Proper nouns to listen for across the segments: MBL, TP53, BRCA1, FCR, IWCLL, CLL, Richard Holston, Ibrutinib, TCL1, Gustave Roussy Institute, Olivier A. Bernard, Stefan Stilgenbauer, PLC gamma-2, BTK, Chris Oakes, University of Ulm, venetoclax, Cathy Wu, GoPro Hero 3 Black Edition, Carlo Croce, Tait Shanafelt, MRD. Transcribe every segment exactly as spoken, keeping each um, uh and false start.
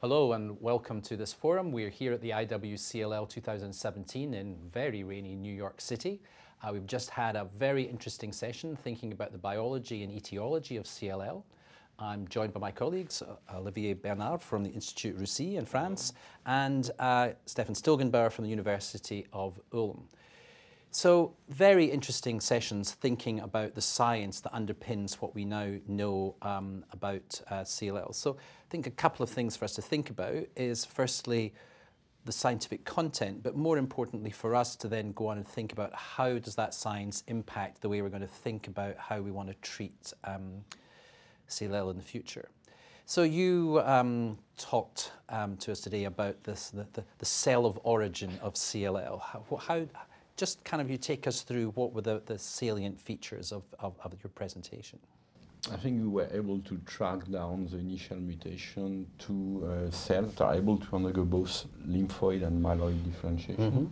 Hello and welcome to this forum. We're here at the I W C L L two thousand seventeen in very rainy New York City. Uh, we've just had a very interesting session thinking about the biology and etiology of C L L. I'm joined by my colleagues, uh, Olivier Bernard from the Institut Roussy in France and uh, Stefan Stilgenbauer from the University of Ulm. So very interesting sessions thinking about the science that underpins what we now know um, about uh, C L L. So I think a couple of things for us to think about is firstly the scientific content, but more importantly for us to then go on and think about how does that science impact the way we're going to think about how we want to treat um, C L L in the future. So you um, talked um, to us today about this, the, the, the cell of origin of C L L. How, how Just kind of you take us through what were the, the salient features of, of, of your presentation. I think we were able to track down the initial mutation to uh, cells that are able to undergo both lymphoid and myeloid differentiation. Mm-hmm.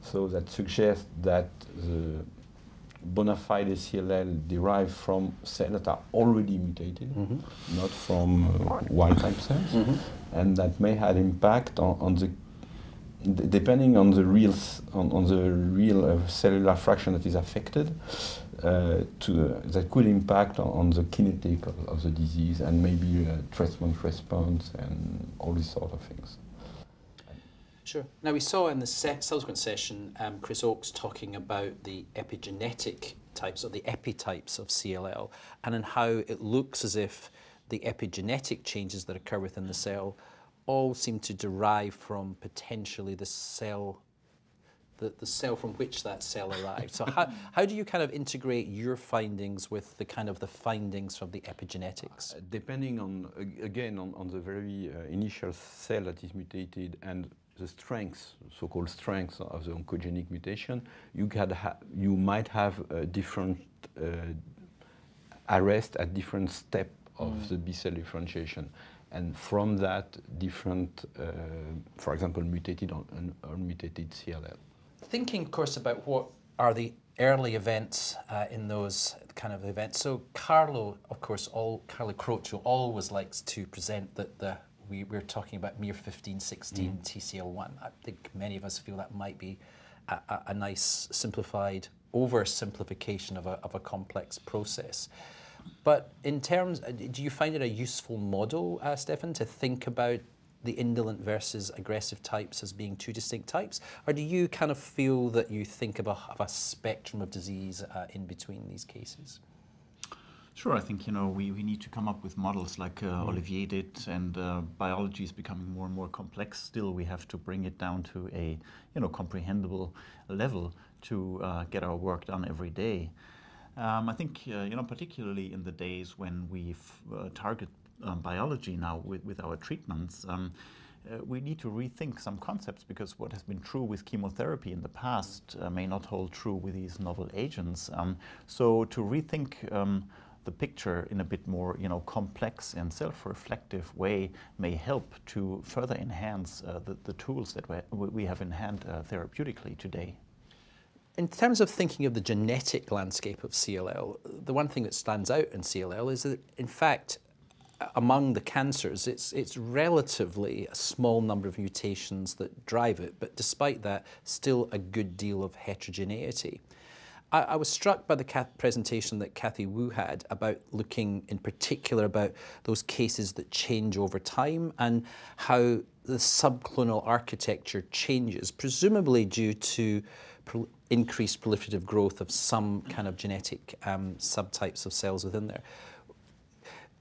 So that suggests that the bona fide C L L derived from cells that are already mutated, mm-hmm. not from uh, wild type cells, mm-hmm. and that may have impact on, on the D depending on the real on, on the real uh, cellular fraction that is affected, uh, to uh, that could impact on, on the kinetic of, of the disease and maybe uh, treatment response and all these sort of things. Sure. Now we saw in the se subsequent session um, Chris Oakes talking about the epigenetic types or the epitypes of C L L and in how it looks as if the epigenetic changes that occur within the cell all seem to derive from potentially the cell, the, the cell from which that cell arrived. So how, how do you kind of integrate your findings with the kind of the findings from the epigenetics? Uh, depending on, again, on, on the very uh, initial cell that is mutated and the strengths, so-called strengths of the oncogenic mutation, you, can ha you might have a different uh, arrest at different steps of mm. the B-cell differentiation. And from that, different, uh, for example, mutated or unmutated C L L. Thinking, of course, about what are the early events uh, in those kind of events. So Carlo, of course, all Carlo Croce always likes to present that the we, we're talking about M I R fifteen, sixteen, mm-hmm. T C L one. I think many of us feel that might be a, a, a nice simplified oversimplification of a, of a complex process. But in terms, do you find it a useful model, uh, Stefan, to think about the indolent versus aggressive types as being two distinct types? Or do you kind of feel that you think of a, of a spectrum of disease uh, in between these cases? Sure, I think, you know, we, we need to come up with models like uh, mm. Olivier did, and uh, biology is becoming more and more complex. Still, we have to bring it down to a, you know, comprehensible level to uh, get our work done every day. Um, I think, uh, you know, particularly in the days when we uh, target um, biology now with, with our treatments, um, uh, we need to rethink some concepts because what has been true with chemotherapy in the past uh, may not hold true with these novel agents. Um, so to rethink um, the picture in a bit more, you know, complex and self-reflective way may help to further enhance uh, the, the tools that we have in hand uh, therapeutically today. In terms of thinking of the genetic landscape of C L L, the one thing that stands out in C L L is that, in fact, among the cancers, it's, it's relatively a small number of mutations that drive it, but despite that, still a good deal of heterogeneity. I, I was struck by the presentation that Cathy Wu had about looking in particular about those cases that change over time and how the subclonal architecture changes, presumably due to pro increased proliferative growth of some kind of genetic um, subtypes of cells within there.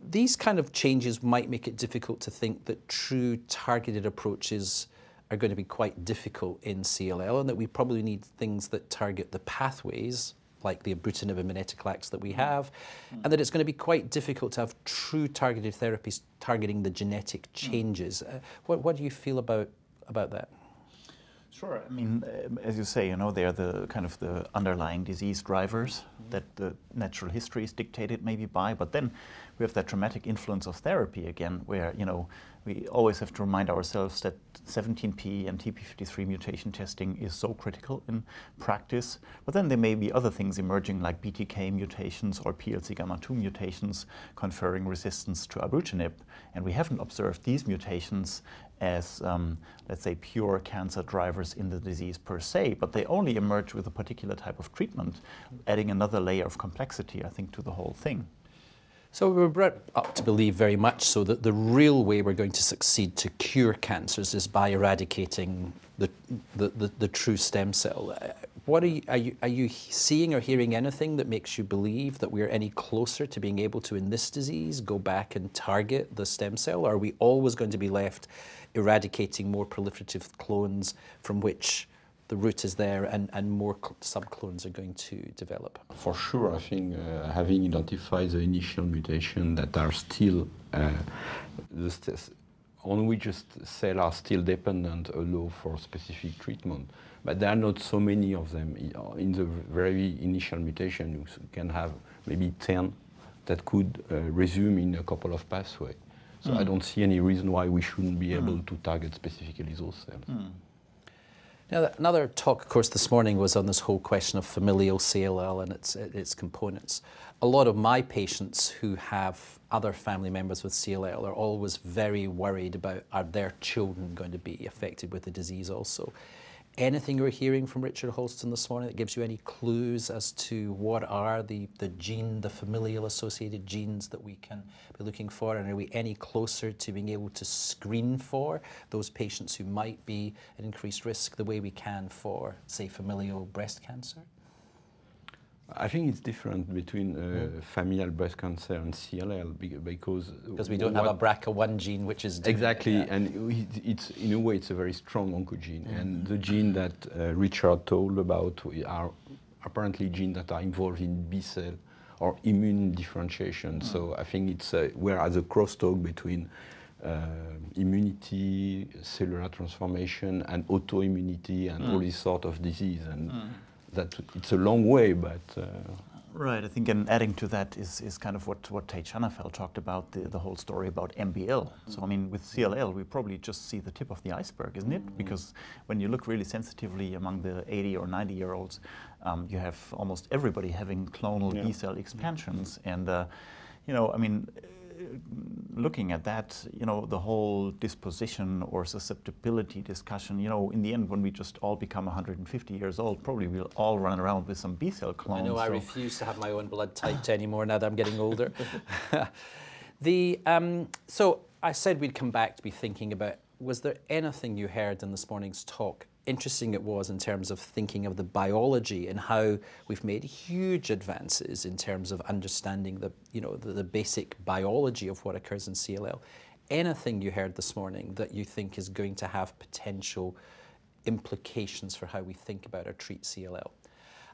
These kind of changes might make it difficult to think that true targeted approaches are going to be quite difficult in C L L and that we probably need things that target the pathways like the Ibrutinib and venetoclax that we have, mm. and that it's going to be quite difficult to have true targeted therapies targeting the genetic changes. Mm. Uh, what, what do you feel about, about that? Sure. I mean, as you say, you know, they are the kind of the underlying disease drivers mm-hmm. that the natural history is dictated maybe by. But then we have that dramatic influence of therapy again, where, you know, we always have to remind ourselves that seventeen p and T P fifty-three mutation testing is so critical in practice. But then there may be other things emerging like B T K mutations or P L C gamma two mutations conferring resistance to ibrutinib. And we haven't observed these mutations as, um, let's say, pure cancer drivers in the disease per se, but they only emerge with a particular type of treatment, adding another layer of complexity, I think, to the whole thing. So we were brought up to believe very much so that the real way we're going to succeed to cure cancers is by eradicating the, the, the, the true stem cell. What are you, are you, are you seeing or hearing anything that makes you believe that we're any closer to being able to, in this disease, go back and target the stem cell? Or are we always going to be left eradicating more proliferative clones from which the root is there, and, and more subclones are going to develop? For sure, I think uh, having identified the initial mutation that are still, uh, the st on which the cells are still dependent, allow for specific treatment. But there are not so many of them. In the very initial mutation, you can have maybe ten that could uh, resume in a couple of pathways. So mm. I don't see any reason why we shouldn't be able mm. to target specifically those cells. Mm. Now, another talk, of course, this morning was on this whole question of familial C L L and its, its components. A lot of my patients who have other family members with C L L are always very worried about, are their children going to be affected with the disease also? Anything you're hearing from Richard Holston this morning that gives you any clues as to what are the, the gene, the familial associated genes that we can be looking for? And are we any closer to being able to screen for those patients who might be at increased risk the way we can for, say, familial breast cancer? I think it's different between uh, familial breast cancer and C L L because because we don't have a B R C A one gene, which is different. Exactly, yeah. And it's in a way it's a very strong oncogene, mm-hmm. and the gene that uh, Richard told about are apparently genes that are involved in B cell or immune differentiation. Mm. So I think it's uh, whereas a crosstalk between uh, immunity, cellular transformation, and autoimmunity, and mm. all this sort of disease and. Mm. That it's a long way, but... Uh. Right, I think, and adding to that is, is kind of what, what Tait Shanafelt talked about, the, the whole story about M B L. Mm-hmm. So, I mean, with C L L, we probably just see the tip of the iceberg, isn't it? Mm-hmm. Because when you look really sensitively among the eighty or ninety-year-olds, um, you have almost everybody having clonal yeah. B-cell expansions. Mm-hmm. And, uh, you know, I mean, looking at that, you know, the whole disposition or susceptibility discussion, you know, in the end, when we just all become one hundred fifty years old, probably we'll all run around with some B-cell clones. I know, so I refuse to have my own blood typed anymore now that I'm getting older. the, um, so I said we'd come back to be thinking about, was there anything you heard in this morning's talk? Interesting it was in terms of thinking of the biology and how we've made huge advances in terms of understanding the, you know, the, the basic biology of what occurs in C L L. Anything you heard this morning that you think is going to have potential implications for how we think about or treat C L L?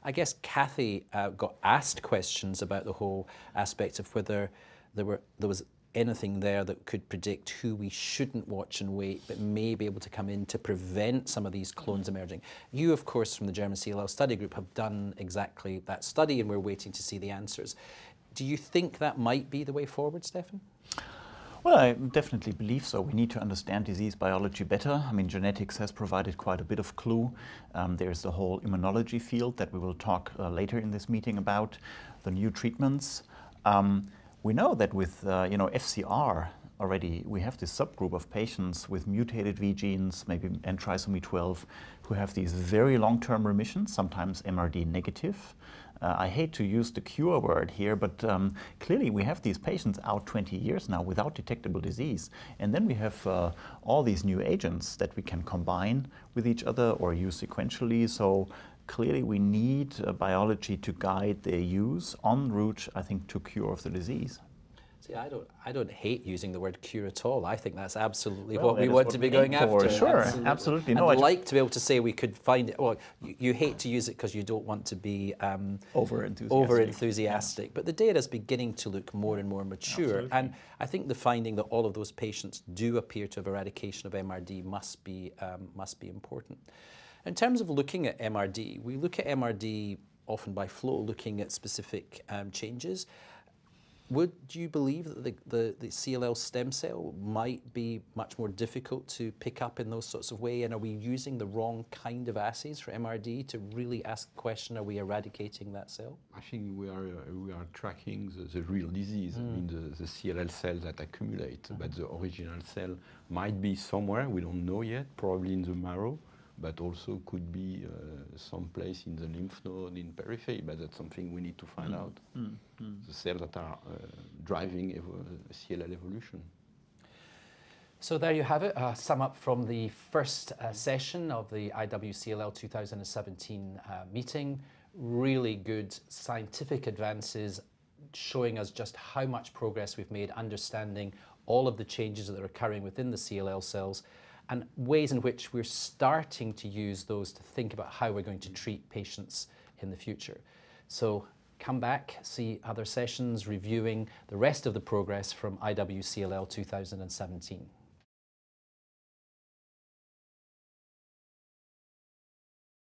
I guess Cathy uh, got asked questions about the whole aspect of whether there were there was anything there that could predict who we shouldn't watch and wait, but may be able to come in to prevent some of these clones emerging. You, of course, from the German C L L study group have done exactly that study, and we're waiting to see the answers. Do you think that might be the way forward, Stefan? Well, I definitely believe so. We need to understand disease biology better. I mean, genetics has provided quite a bit of clue. Um, there's the whole immunology field that we will talk uh, later in this meeting about, the new treatments. Um, We know that with uh, you know, F C R already, we have this subgroup of patients with mutated V genes, maybe and trisomy twelve, who have these very long-term remissions, sometimes M R D negative. Uh, I hate to use the cure word here, but um, clearly we have these patients out twenty years now without detectable disease. And then we have uh, all these new agents that we can combine with each other or use sequentially. So clearly, we need uh, biology to guide their use en route, I think, to cure of the disease. See, I don't, I don't hate using the word cure at all. I think that's absolutely well, what that we want what to be going for, after. Sure, absolutely. absolutely. No, I'd like to be able to say we could find it. Well, you, you hate to use it because you don't want to be um, over-enthusiastic, over-enthusiastic. Yeah. But the data is beginning to look more and more mature. Absolutely. And I think the finding that all of those patients do appear to have eradication of M R D must be, um, must be important. In terms of looking at M R D, we look at M R D often by flow, looking at specific um, changes. Would you believe that the, the, the C L L stem cell might be much more difficult to pick up in those sorts of ways? And are we using the wrong kind of assays for M R D to really ask the question, are we eradicating that cell? I think we are, uh, we are tracking the, the real disease, mm. I mean the, the C L L cells that accumulate, mm-hmm. but the original cell might be somewhere, we don't know yet, probably in the marrow, but also could be uh, someplace in the lymph node, in periphery, but that's something we need to find mm. out. Mm. Mm. The cells that are uh, driving evo C L L evolution. So there you have it, a sum up from the first uh, session of the I W C L L two thousand seventeen uh, meeting. Really good scientific advances showing us just how much progress we've made, understanding all of the changes that are occurring within the C L L cells, and ways in which we're starting to use those to think about how we're going to treat patients in the future. So come back, see other sessions reviewing the rest of the progress from I W C L L two thousand seventeen.